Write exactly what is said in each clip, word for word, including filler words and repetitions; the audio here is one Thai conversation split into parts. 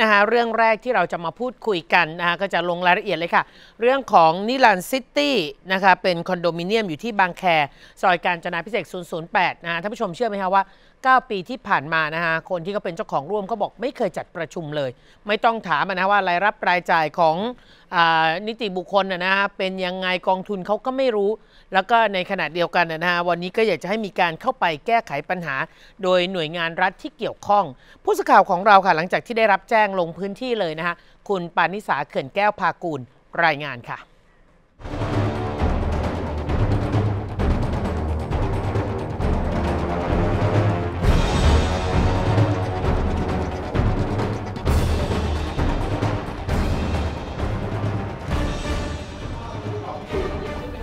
นะฮะเรื่องแรกที่เราจะมาพูดคุยกันนะฮะก็จะลงรายละเอียดเลยค่ะเรื่องของนิลันซิตี้นะคะเป็นคอนโดมิเนียมอยู่ที่บางแคซอยกาญจนาภิเษกศูนย์ศูนย์แปดนะฮะท่านผู้ชมเชื่อไหมคะว่าเก้าปีที่ผ่านมานะฮะคนที่เขาเป็นเจ้าของร่วมเขาบอกไม่เคยจัดประชุมเลยไม่ต้องถามนะว่ารายรับรายจ่ายของนิติบุคคลนะฮะเป็นยังไงกองทุนเขาก็ไม่รู้แล้วก็ในขณะเดียวกันนะฮะวันนี้ก็อยากจะให้มีการเข้าไปแก้ไขปัญหาโดยหน่วยงานรัฐที่เกี่ยวข้องผู้สื่อข่าวของเราค่ะหลังจากที่ได้รับแจ้งลงพื้นที่เลยนะคะคุณปานิสาเขื่อนแก้วภากูลรายงานค่ะ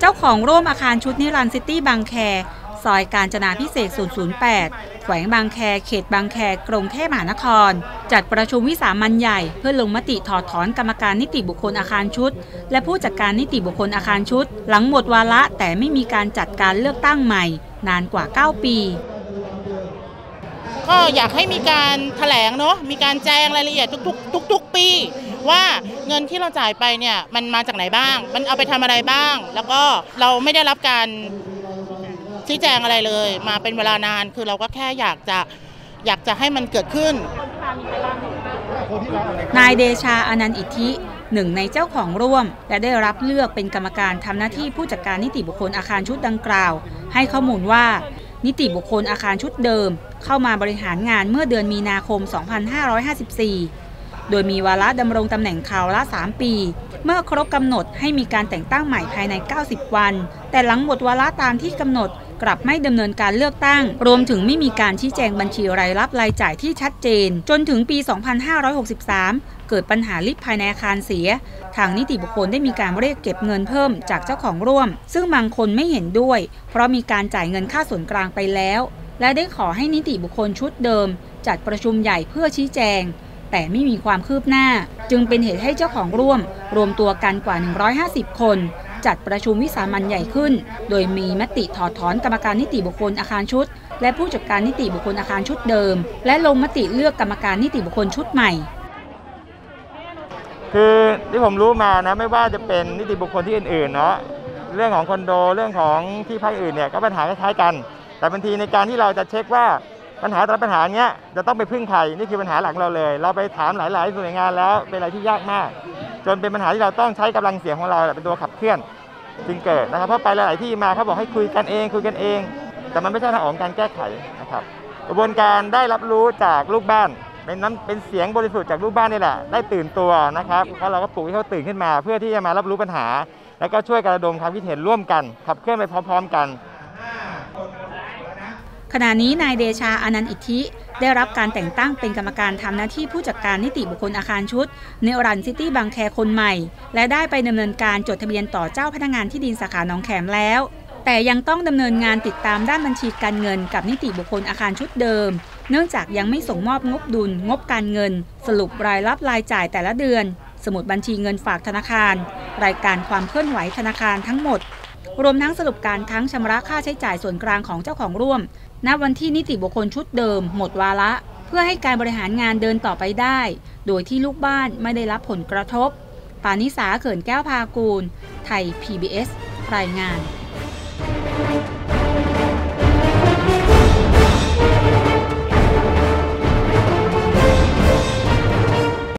เจ้าของร่วมอาคารชุดนิรันดร์ซิตี้บางแคซอยกาญจนาภิเษกศูนย์ศูนย์แปดแขวงบางแคเขตบางแคกรุงเทพมหานครจัดประชุมวิสามัญใหญ่เพื่อลงมติถอดถอนกรรมการนิติบุคคลอาคารชุดและผู้จัดการนิติบุคคลอาคารชุดหลังหมดวาระแต่ไม่มีการจัดการเลือกตั้งใหม่นานกว่าเก้าปีก็อยากให้มีการแถลงเนาะมีการแจ้งรายละเอียดทุกๆทุกๆปีว่าเงินที่เราจ่ายไปเนี่ยมันมาจากไหนบ้างมันเอาไปทำอะไรบ้างแล้วก็เราไม่ได้รับการชี้แจงอะไรเลยมาเป็นเวลานานคือเราก็แค่อยากจะอยากจะให้มันเกิดขึ้นนายเดชาอนันต์อิทธิหนึ่งในเจ้าของร่วมและได้รับเลือกเป็นกรรมการทำหน้าที่ผู้จัดการนิติบุคคลอาคารชุดดังกล่าวให้ข้อมูลว่านิติบุคคลอาคารชุดเดิมเข้ามาบริหารงานเมื่อเดือนมีนาคมสองพันห้าร้อยห้าสิบสี่โดยมีวาระดำรงตำแหน่งคราวละสามปีเมื่อครบกำหนดให้มีการแต่งตั้งใหม่ภายในเก้าสิบวันแต่หลังหมดวาระตามที่กำหนดกลับไม่ดำเนินการเลือกตั้งรวมถึงไม่มีการชี้แจงบัญชีรายรับรายจ่ายที่ชัดเจนจนถึงปีสองพันห้าร้อยหกสิบสามเกิดปัญหาลิฟต์ภายในอาคารเสียทางนิติบุคคลได้มีการเรียกเก็บเงินเพิ่มจากเจ้าของร่วมซึ่งบางคนไม่เห็นด้วยเพราะมีการจ่ายเงินค่าส่วนกลางไปแล้วและได้ขอให้นิติบุคคลชุดเดิมจัดประชุมใหญ่เพื่อชี้แจงแต่ไม่มีความคืบหน้าจึงเป็นเหตุให้เจ้าของร่วมรวมตัวกันกว่าหนึ่งร้อยห้าสิบคนจัดประชุมวิสามัญใหญ่ขึ้นโดยมีมติถอดถอนกรรมการนิติบุคคลอาคารชุดและผู้จัดการนิติบุคคลอาคารชุดเดิมและลงมติเลือกกรรมการนิติบุคคลชุดใหม่คือที่ผมรู้มานะไม่ว่าจะเป็นนิติบุคคลที่อื่นๆเนาะเรื่องของคอนโดเรื่องของที่พักอื่นเนี่ยก็ปัญหาคล้ายๆกันแต่บางทีในการที่เราจะเช็คว่าปัญหาแต่ละปัญหาเนี้ยจะต้องไปพึ่งใครนี่คือปัญหาหลักเราเลยเราไปถามหลายๆหน่วยงานแล้วเป็นอะไรที่ยากมากจนเป็นปัญหาที่เราต้องใช้กำลังเสียงของเราเป็นตัวขับเคลื่อนจึงเกิดนะครับเพราะไปหลายๆที่มาเขาบอกให้คุยกันเองคุยกันเองแต่มันไม่ใช่ทางออกการแก้ไขนะครับกระบวนการได้รับรู้จากลูกบ้านเป็นน้ำเป็นเสียงบริสุทธิ์จากลูกบ้านนี่แหละได้ตื่นตัวนะครับเพราะเราก็ปลุกให้เขาตื่นขึ้นมาเพื่อที่จะมารับรู้ปัญหาแล้วก็ช่วยกระดมความคิดเห็นร่วมกันขับเคลื่อนไปพร้อมๆกันขณะนี้นายเดชาอนันต์อิทธิได้รับการแต่งตั้งเป็นกรรมการทำหน้าที่ผู้จัดการนิติบุคคลอาคารชุดนิรันดร์ซิตี้บางแคคนใหม่และได้ไปดำเนินการจดทะเบียนต่อเจ้าพนักงานที่ดินสาขาหนองแขมแล้วแต่ยังต้องดำเนินงานติดตามด้านบัญชีการเงินกับนิติบุคคลอาคารชุดเดิมเนื่องจากยังไม่ส่งมอบงบดุลงบการเงินสรุปรายรับรายจ่ายแต่ละเดือนสมุดบัญชีเงินฝากธนาคารรายการความเคลื่อนไหวธนาคารทั้งหมดรวมทั้งสรุปการทั้งชำระค่าใช้จ่ายส่วนกลางของเจ้าของร่วมณวันที่นิติบุคคลชุดเดิมหมดวาระเพื่อให้การบริหารงานเดินต่อไปได้โดยที่ลูกบ้านไม่ได้รับผลกระทบปานิสาเขื่อนแก้วภากูลไทย พี บี เอส รายงาน